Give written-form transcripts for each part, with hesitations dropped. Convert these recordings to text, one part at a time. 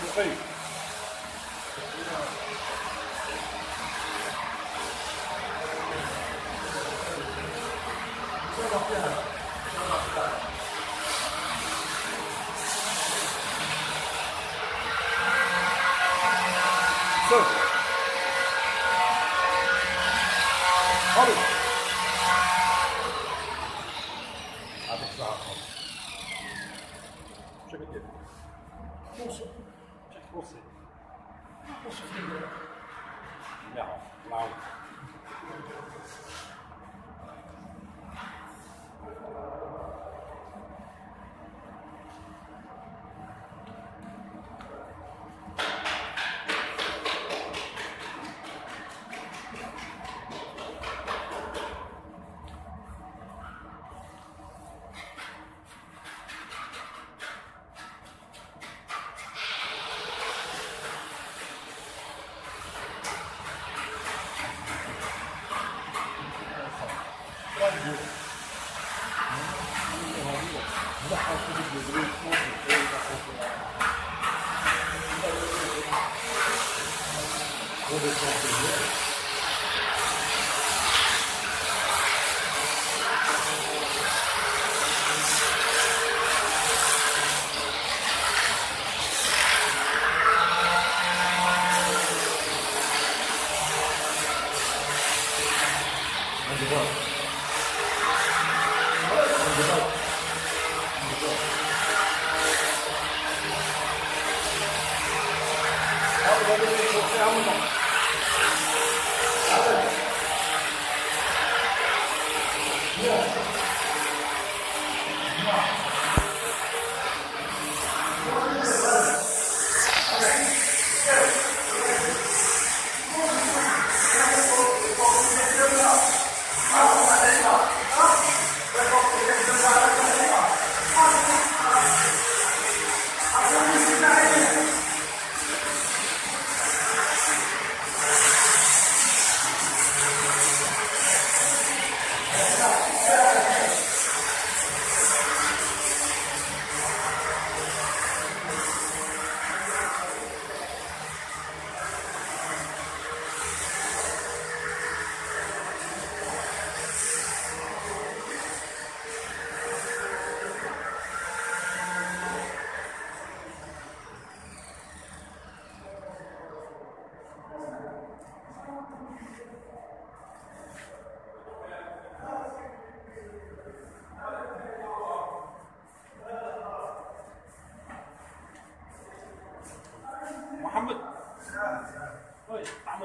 لا هاي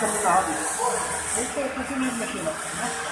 كملنا هذه. هاي كملنا المشينا.